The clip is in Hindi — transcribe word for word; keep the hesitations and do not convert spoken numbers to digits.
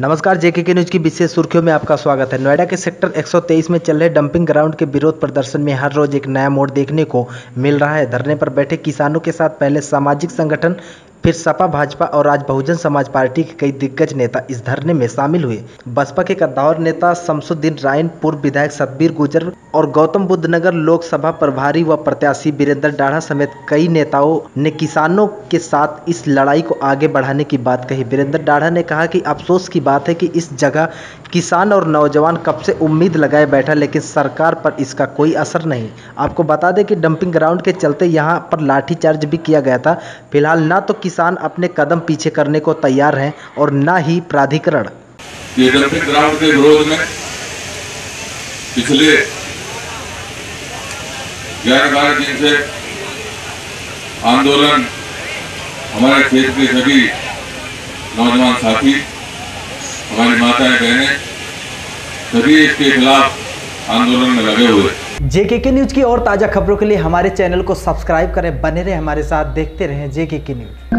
नमस्कार, जेके न्यूज की विशेष सुर्खियों में आपका स्वागत है। नोएडा के सेक्टर एक सौ तेईस में चल रहे डंपिंग ग्राउंड के विरोध प्रदर्शन में हर रोज एक नया मोड़ देखने को मिल रहा है। धरने पर बैठे किसानों के साथ पहले सामाजिक संगठन, फिर सपा, भाजपा और आज बहुजन समाज पार्टी के कई दिग्गज नेता इस धरने में शामिल हुए। बसपा के कद्दावर नेता शमसुद्दीन रायन, पूर्व विधायक सतबीर गुर्जर और गौतम बुद्ध नगर लोकसभा प्रभारी व प्रत्याशी वीरेंद्र डाढ़ा समेत कई नेताओं ने किसानों के साथ इस लड़ाई को आगे बढ़ाने की बात कही। वीरेंद्र डाढ़ा ने कहा कि अफसोस की बात है कि इस जगह किसान और नौजवान कब से उम्मीद लगाए बैठा, लेकिन सरकार पर इसका कोई असर नहीं। आपको बता दें कि डंपिंग ग्राउंड के चलते यहाँ पर लाठीचार्ज भी किया गया था। फिलहाल न तो किसान अपने कदम पीछे करने को तैयार हैं और ना ही प्राधिकरण। ये डंपिंग ग्राउंड के विरोध में पिछले ग्यारह दिन से आंदोलन हमारे क्षेत्र के सभी नौजवान साथी, हमारी माताएं, बहनें सभी इसके खिलाफ आंदोलन में लगे हुए। जेके न्यूज की और ताजा खबरों के लिए हमारे चैनल को सब्सक्राइब करें। बने रहे हमारे साथ, देखते रहें जेके न्यूज।